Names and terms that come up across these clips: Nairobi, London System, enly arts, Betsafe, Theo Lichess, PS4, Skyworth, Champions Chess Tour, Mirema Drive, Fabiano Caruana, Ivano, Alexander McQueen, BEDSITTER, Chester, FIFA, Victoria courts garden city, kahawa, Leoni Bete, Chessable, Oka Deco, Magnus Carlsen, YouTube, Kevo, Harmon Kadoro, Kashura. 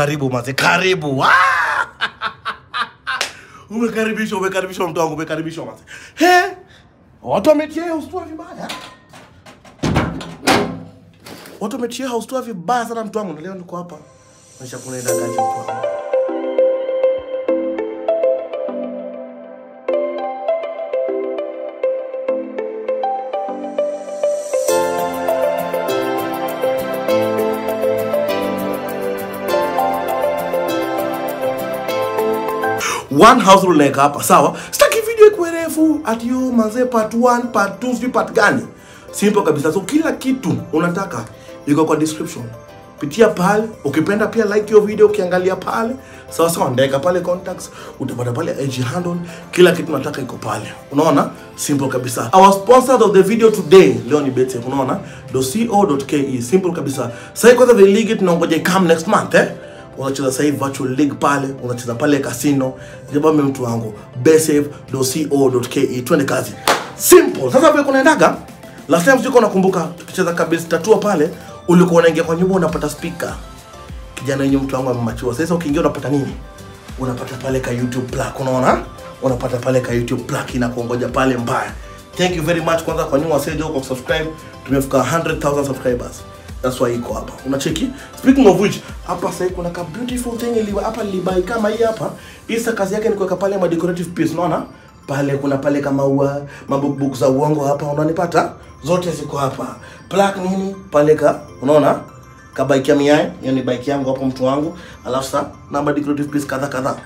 Karibu maze, karibu. Umekaribishwa mtu wangu, umekaribishwa maze. He, watu wametia ustuwa vibaya. Watu wametia ustuwa vibaya sana mtu wangu. Leo niko hapa, maisha kuna idangaji mtu wangu. One house rule like hapa, sawa. Staki video ikuerefu ati yo manze part 1, part 2, part gani. Simple kabisa. So kila kitu unataka yuko kwa description. Pitia pale, ukipenda pia like yo video, ukiangalia pale. Sawa sawa, ndeka pale contacts, utapata pale IG handle, kila kitu unataka yuko pale. Unaona? Simple kabisa. Our sponsor of the video today, Leoni Bete, unaona? .co.ke, simple kabisa. Sai kwanza the league tunangoje come next month, eh? Unacheza sahi virtual league pale, unacheza pale casino. Jeba mtu wangu, bestsafe.co.ke, twende kazi. Simple. Sasa pale kuna ndaga. Last time siko nakumbuka tukicheza kabisa tatua pale, ulikuwa unaingia kwa nyumba unapata speaker. Kijana yenyewe mtu wangu amemachua. Sasa ukiingia unapata nini? Unapata pale ka YouTube plaque, unaona? Unapata pale ka YouTube plaque inakuongoja pale mbaya. Thank you very much kwanza kwa nyinyi wasejo kwa subscribe. Tumefika 100,000 subscribers. That's why iko hapa. Unacheki? Speaking of which, hapa sasa kuna ka beautiful thing iliwa hapa libai kama hii hapa. Isa kazi yake ni kuweka pale ma decorative piece, unaona? Pale kuna pale kama maua, mabubuku za uongo hapa, unanipata? Zote ziko hapa. Plaque nini? Pale ka, unaona? Ka bike ya miae, yani bike yangu hapo mtu wangu. Alafu sasa namba decorative piece kadha kadha.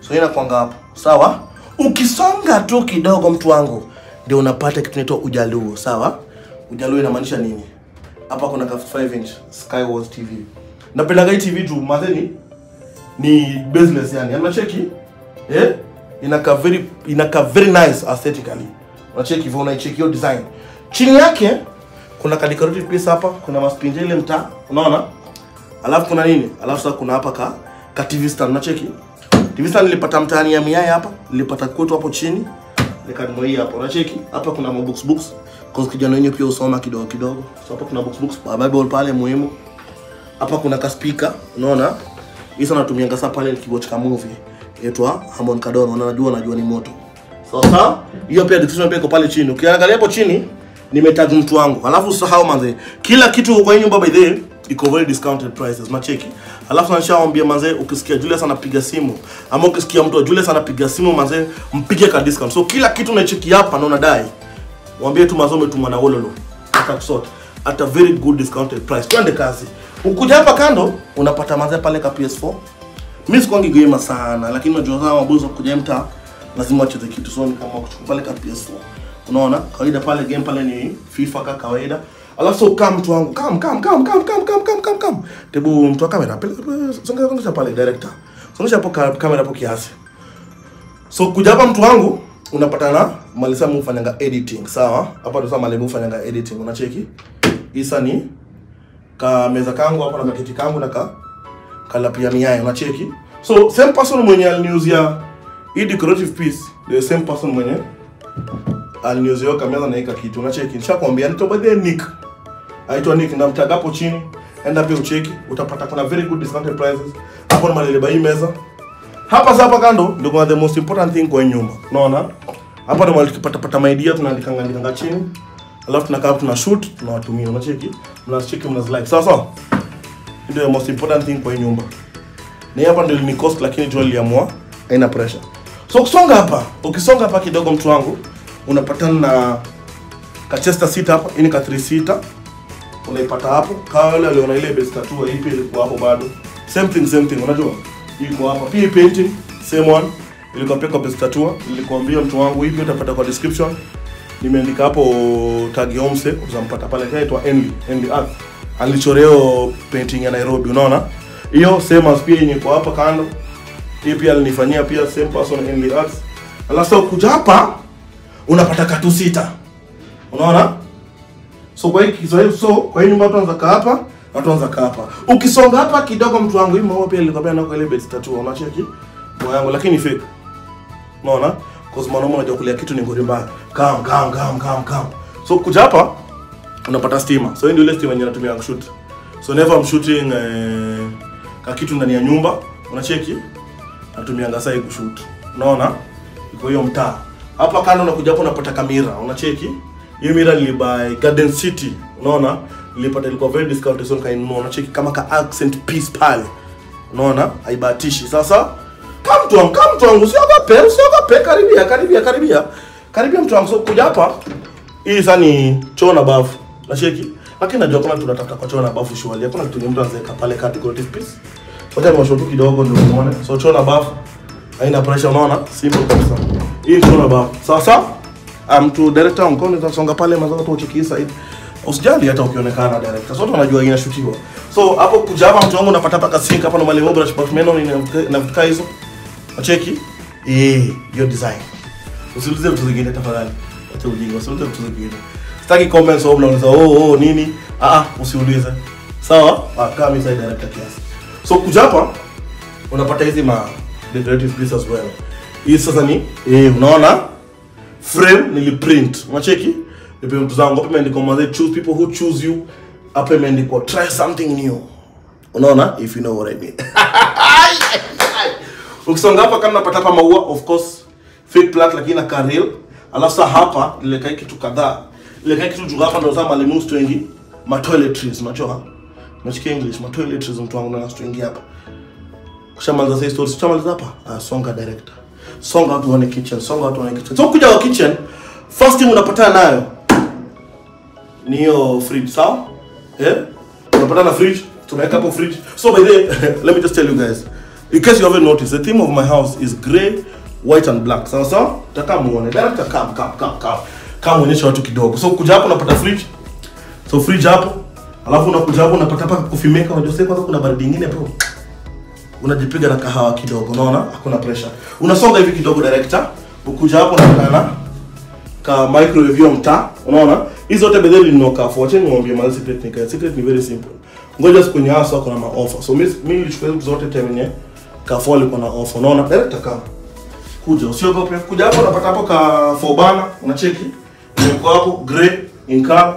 So ina kuanga hapo. Sawa? Ukisonga tu kidogo mtu wangu, ndio unapata kitu kinaitwa Ujaluo, sawa? Ujaluo inamaanisha nini? Hapa kuna 5-inch Skyworth TV. Na pelaga hii TV juu madeni ni business yani. Unacheki? Eh? Inaka very nice aesthetically. Unacheki hivyo unaicheki hiyo design. Chini yake kuna decorative piece hapa, kuna maspinja ile mtaa, unaona? Alafu kuna nini? Alafu sasa kuna hapa ka TV stand, unacheki? TV stand nilipata mtaani ya Miaya hapa, nilipata kwetu hapo chini. Lekadmo hii hapa, unacheki? Hapa kuna mabox. Kwa kijana wenyewe pia usoma kidogo kidogo. So hapa kuna box Bible pale muhimu. Hapa kuna ka speaker, unaona? Hizo natumia ngasa pale nikiwatch ka movie. Inaitwa Harmon Kadoro, najua ni moto. So sawa? Hiyo pia description pia iko pale chini. Ukiangalia hapo chini nimetag mtu wangu. Alafu usahau manze, kila kitu kwa nyumba by the way iko very discounted prices, macheki. Alafu nashaambia manze, ukisikia Julius anapiga simu ama ukisikia mtu Julius anapiga simu manze, mpige ka discount. So kila kitu unacheki hapa na unadai. Mwambie tu mazome tu mwana wololo. Atakusort at a very good discounted price. Twende kazi. Ukuja hapa kando unapata manze pale ka PS4. Mimi sikuangi gamer sana, lakini unajua kama mabuzo kuja mta lazima acheze kitu. So ni kama kuchukua pale ka PS4. Unaona? Kawaida pale game pale ni FIFA ka kawaida. Alafu kama mtu wangu, come. Tebu mtu wa kamera pale. Songa pale director. Songa hapo kamera hapo kiasi. So kuja hapa mtu wangu unapata na malisa mufanyanga editing, sawa? Hapa ndo sama mufanyanga editing, unacheki? Isa ni ka meza kangu hapa na kiti kangu na ka lapia miaye, unacheki? So same person mwenye aliniuzia hii decorative piece, the same person mwenye aliniuzia kamera na hika kitu, unacheki? Nishakwambia nitobadhe Nick. Aitwa Nick na mtaga hapo chini, enda pia ucheki, utapata kuna very good discounted prices. Hapo maleleba hii meza. Hapa sasa kando ndio kwa the most important thing kwa nyumba. Unaona? Hapa ndo malipata maidia tunaandikanga chini. Alafu tunakaa tunashoot, tunawatumia, unacheki? Mnacheki mnazlike. Sawa. Ndio the most important thing kwa nyumba. Na hapa ndio ni cost lakini jua liamua haina pressure. So kusonga hapa, ukisonga hapa kidogo mtu wangu, unapatana na ka Chester seat hapa, hii ni ka 3 seater. Unaipata hapo. Kama wale waliona ile best tatua ipi ilikuwa hapo bado. Same thing, unajua? Iko hapa pia painting same one nilikuambia kwa best tatua, nilikuambia mtu wangu hivi utapata kwa description, nimeandika hapo tag homse uzampata pale inaitwa Envy Art, alichoreo painting ya Nairobi, unaona hiyo same as pia yenye kwa hapa kando hii pia alinifanyia pia same person Envy Art. Alafu kuja hapa unapata katu sita, unaona? So kwa hiki so kwa hiyo nyumba tuanza hapa. Atuanza hapa. Ukisonga hapa kidogo mtu wangu, hii maua pia nilikwambia nako ile bed tattoo, unacheki? Maua yangu lakini fake. Unaona? Cause mwanaume anajua kulia kitu ni ngori mbaya. Come. So kuja hapa unapata steamer. So hii ndio ile steamer yenye natumia kushoot. So never I'm shooting kitu ndani ya nyumba, unacheki, natumia ngasai kushoot. Unaona? Iko hiyo mtaa. Hapa kando unakuja hapo unapata kamera, unacheki? Hii mira nilibai Garden City, unaona? Nilipata ilikuwa very discount zone kainunua, unacheki kama ka accent piece pale. Unaona? Haibatishi. Sasa kama mtu wangu sio kwa pe karibia mtu wangu kuja hapa. Hii sasa ni choo na bafu, unacheki? Lakini najua kama tunatafuta kwa choo na bafu shwali. Hakuna kitu ni mtu anaweka pale category piece. Wacha ni washoto kidogo ndio uone. So choo na bafu haina pressure, unaona? Simple kabisa. Hii choo na bafu. Sasa mtu director wangu nitasonga pale mazao tu uchikiisa hivi. Usijali hata ukionekana director. Sote tunajua inashutiwa. So hapo kuja hapa mtu wangu unapata paka sink hapa na mali mobra department na vitu hizo. Unacheki? Your design. Usiulize vitu zingine tafadhali. Acha ujinga. Usiulize vitu zingine. Sitaki comments au mnaanza nini? Usiulize. Sawa? Kama mimi side director kiasi. So kuja hapa unapata hizi ma decorative pieces as well. Hii sasa ni unaona frame niliprint. Unacheki? Nipo mtu zangu hapa imeandikwa mwanzo choose people who choose you. Hapa imeandikwa try something new. Unaona? If you know what I mean. Ukisonga hapa kama unapata hapa maua, of course fake plant lakini na karil. Alafu sasa hapa nilikai kitu kadhaa. Nilikai kitu juu hapa ndio sasa malimu stwengi, ma toiletries, unachoa. Unachiki English, ma toiletries mtu wangu na stwengi hapa. Kushaanza sasa stories, kushaanza hapa. Songa director. Songa tuone kitchen, songa tuone kitchen. So kuja kwa kitchen, first thing unapata nayo ni hiyo fridge, sawa? Unapata na fridge, tunaweka hapo fridge. So by the way, let me just tell you guys. In case you haven't noticed, the theme of my house is grey, white and black. Sasa, takamuone. Director come uonyesha watu kidogo. So kuja hapo unapata fridge. So fridge hapo. Alafu unakuja hapo unapata hapa coffee maker. Unajua sasa kwanza kuna baridi nyingine hapo. Unajipiga na kahawa kidogo. Unaona? Hakuna pressure. Unasonga hivi kidogo director. Ukuja hapo unakana ka microwave ya mtaa. Unaona? Hizo zote bedeli ninoka. Fuacheni niwaambie mali secret ni kaya. Secret ni very simple. Ngoja siku kwenye hasa kuna ma offer. So mimi nilichukua zote termine. Kafoli kuna offer. Unaona? Director kama kuja usiogope. Kuja hapo unapata hapo ka fobana. Unacheki? Niko hapo grey inka,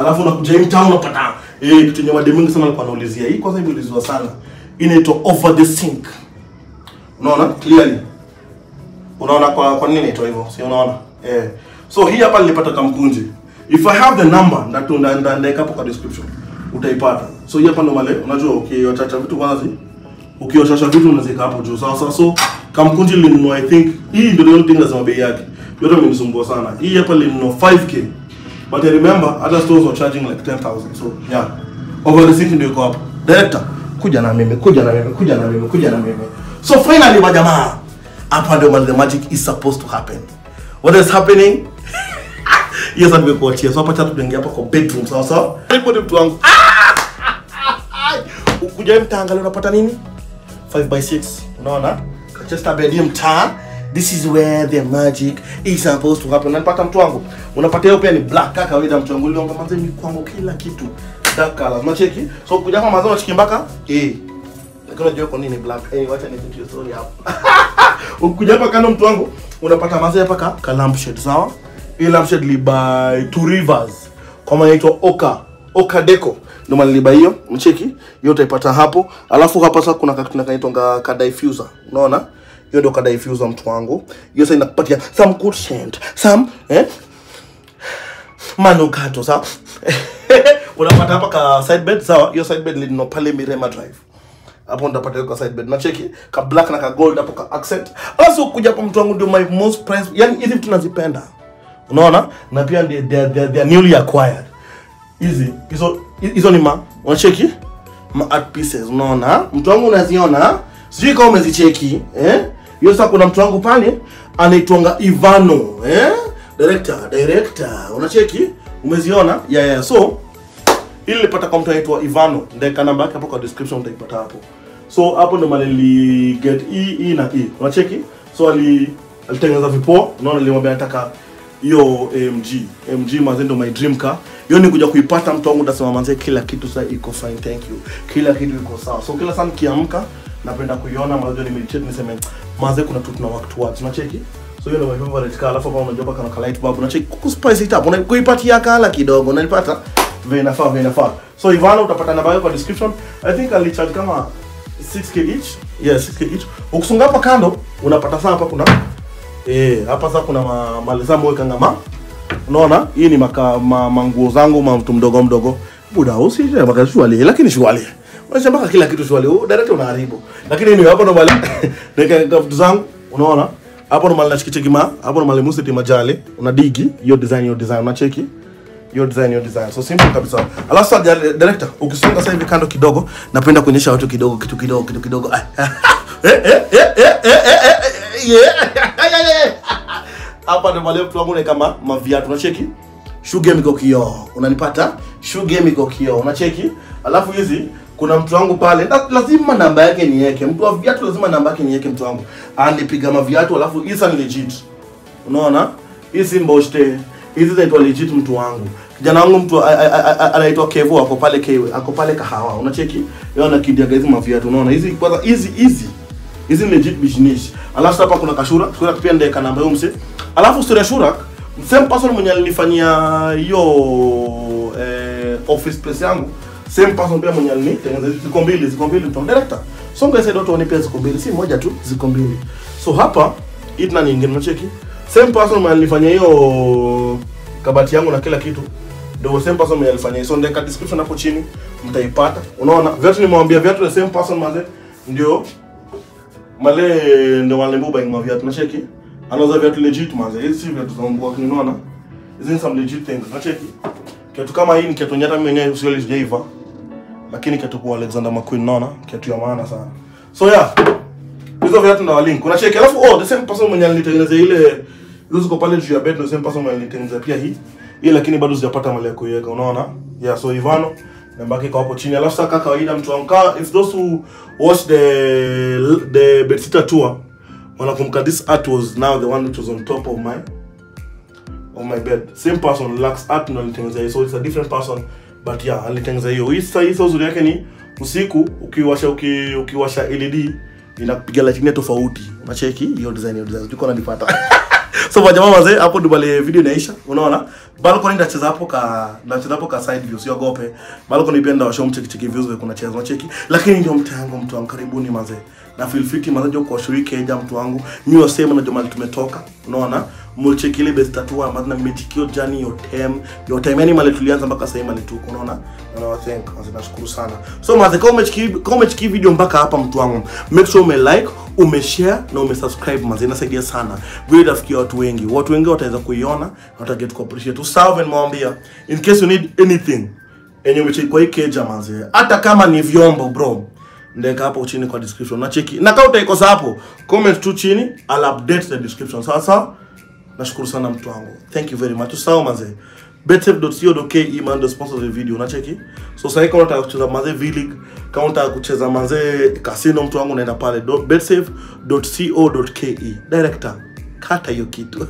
alafu unakuja in town unapata kitu nyama de mingi sana alikuwa anaulizia. Hii kwanza imeulizwa sana. Inaitwa over the sink. Unaona clearly? Unaona kwa nini inaitwa hivyo? Si unaona? So hii hapa nilipata kamkunje. If I have the number that ndandika hapo kwa description utaipata. So hii hapa ndo male unajua ukiwachacha vitu kwanza. Ukiwachacha vitu unazika hapo juu. Sasa so kamkunje linunua I think hii ndio ndio ndinga za bei yake. Yote mnisumbua sana. Hii hapa lino 5k. But I remember other stores were charging like 10,000. So yeah. Over the city ndio iko hapo. Director, kuja na mimi. So finally majamaa, hapa ndio the magic is supposed to happen. What is happening? Yes, I'm going to. So hapa cha tunaingia hapa kwa bedroom sawa. Hapo ndio mtu wangu. Ukuja mtaangalia unapata nini? 5x6. Unaona? Kachesta bedi mtaa. This is where the magic is supposed to happen. Unapata mtu wangu. Unapata hiyo pia ni black kaka wewe mtu wangu. Leo ngamaze ni kwangu kila kitu. Dark color. Unacheki? So kuja kwa mazao chiki mpaka Lakini unajua kwa nini black? Wacha nipitie story hapo. Ukuja hapa kando mtu wangu, unapata mazao hapa ka lampshade, sawa? Hii lampshade li by Two Rivers. Kama inaitwa Oka Deco. Ndio maana li by hiyo. Unacheki? Yote ipata hapo. Alafu hapa sasa kuna kitu kinaitwa ka diffuser. Unaona? Hiyo ndio kada diffuser mtu wangu. Hiyo sasa inakupatia some good scent. Some manukato sawa. Unapata hapa ka side bed sawa. Hiyo side bed lino pale Mirema Drive. Hapo unapata hiyo ka side bed. Na cheki ka black na ka gold hapo ka accent. Alafu kuja hapa mtu wangu ndio my most prized. Yaani hizi vitu nazipenda. Unaona? Na pia ndio they are newly acquired. Hizo ni ma. Unacheki? Ma art pieces. Unaona? Mtu wangu unaziona? Sijui kama umezicheki, Hiyo sasa kuna mtu wangu pale anaitwa Ivano, Director. Unacheki? Umeziona? Yeah. So ili nipata kwa mtu anaitwa Ivano, ndeka namba yake hapo kwa description utaipata hapo. So hapo ndo mali li get e na e. Unacheki? So alitengeneza vipo, unaona nilimwambia nataka hiyo MG mazendo my dream car. Hiyo ni kuja kuipata mtu wangu ndasema manze kila kitu sasa iko fine, thank you. Kila kitu iko sawa. So kila saa nikiamka napenda kuiona mazoezi ni meditate niseme mazoezi kuna kitu tuna work towards, unacheki? So hiyo ndio my favorite car. Alafu kama unajua baka na light bulb, unacheki kukuspice it up, unakuipatia kala kidogo unalipata vinafaa. So Ivano utapata namba yako kwa description. I think alicharge kama 6k each. Yeah, 6k each. Ukisunga hapa kando unapata sana hapa kuna hapa sasa kuna maleza mweka ngama. Unaona? Hii ni manguo zangu mtu mdogo mdogo. Buda usije baka swali lakini swali. Unasema baka kila kitu swali. Direct unaharibu. Lakini ni hapa ndo mali. Nikaeka vitu zangu, unaona? Hapo ndo mali nashikiti kima, hapo ndo mali musiti majali. Una digi hiyo design unacheki. Your design. So simple kabisa. Alafu director, ukisonga sasa hivi kando kidogo, napenda kuonyesha watu kidogo kitu kidogo. Hapa ndo wale mtu wangu ni kama maviatu unacheki. Shoe game iko kio. Unanipata? Shoe game iko kio. Unacheki? Alafu hizi kuna mtu wangu pale. Lazima namba yake niweke. Mtu wa viatu lazima namba yake niweke mtu wangu. Anipiga maviatu alafu hizi ni legit. Unaona? Hizi mboshte. Hizi zinaitwa legit mtu wangu. Kijana wangu mtu anaitwa Kevo wako pale Kewe, ako pale Kahawa. Unacheki? Yeye ana kidiaga hizi maviatu. Unaona? Hizi kwanza hizi legit business. Alafu hapa kuna Kashura. Kashura pia ndiye kana namba umse. Alafu sura Shura, same person mwenye alinifanyia hiyo office space yangu. Same person pia mwenye alinitengeneza ziko mbili mtu director. So guys I don't want pia ziko mbili, si moja tu, ziko mbili. So hapa idna nyingine unacheki? Same person mwenye alifanya hiyo kabati yangu na kila kitu ndio same person mwenye alifanya. So ndeka description hapo chini mtaipata. Unaona viatu nimwambia viatu the same person mzee ndio male ndio wale mbuba ni viatu unacheki? Another viatu legit mzee. Hizi viatu zangu unaona? Hizi some legit things unacheki? Kitu kama hii ni kitu nyata mimi mwenyewe usiwezi jaiva. Lakini kitu kwa Alexander McQueen unaona? Kitu ya maana sana. So yeah. Hizo viatu na link unacheki? Alafu the same person mwenye alitengeneza ile hizo ziko pale juu ya bed, same person alitengeneza pia hii lakini bado sijapata mali ya kuiweka unaona. Yeah, so Ivano namba yake kwa hapo chini. Alafu sasa kaka kawaida mtu wangu if those who watch the bedsitter tour wanakumbuka this art was now the one which was on top of my bed. Same person lacks art na alitengeneza, so it's a different person but yeah alitengeneza hiyo. Hii sasa hizo zuri yake ni usiku ukiwasha LED inapiga lighting tofauti. Unacheki hiyo design tuko nalipata. So wajamaa wazee hapo ndubale video inaisha unaona balcony ndacheza hapo ka side views sio gope balcony pia ndawasho mcheki views wewe kuna cheza unacheki lakini ndio mtango mtu wangu karibuni mazee na feel free mazee kwa shiriki aje mtu wangu new sema na jamaa tumetoka unaona mcheki ile best tattoo ambazo na mitikio journey your time yani mali tulianza mpaka sasa mali tuko unaona na wa thank mazee nashukuru sana. So mazee comment ki video mpaka hapa mtu wangu make sure ume like umeshare na umesubscribe mazee inasaidia sana video itafikia watu wengi wataweza kuiona na wataget ku appreciate usawa nimwambia in case you need anything enye umecheck kwa ikeja mazee hata kama ni vyombo bro ndeka hapo chini kwa description unacheki na kama utaikosa hapo comment tu chini I'll update the description sasa. Nashukuru sana mtu wangu. Thank you very much. Usawa mazee. betsafe.co.ke man the sponsor of the video unacheki. So sasa kama unataka kucheza mazee V-League, kama unataka kucheza mazee casino mtu wangu unaenda pale betsafe.co.ke director kata hiyo kitu.